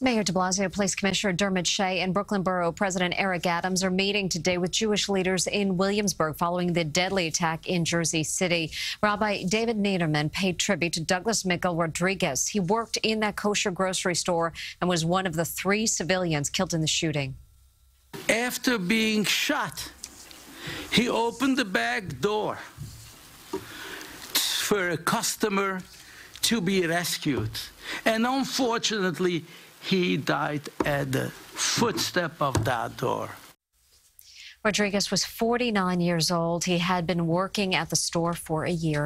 Mayor de Blasio, Police Commissioner Dermot Shea, and Brooklyn Borough President Eric Adams are meeting today with Jewish leaders in Williamsburg following the deadly attack in Jersey City. Rabbi David Niederman paid tribute to Douglas Miguel Rodriguez. He worked in that kosher grocery store and was one of the three civilians killed in the shooting. After being shot, he opened the back door for a customer to be rescued. And unfortunately, he died at the footstep of that door. Rodriguez was 49 years old. He had been working at the store for a year.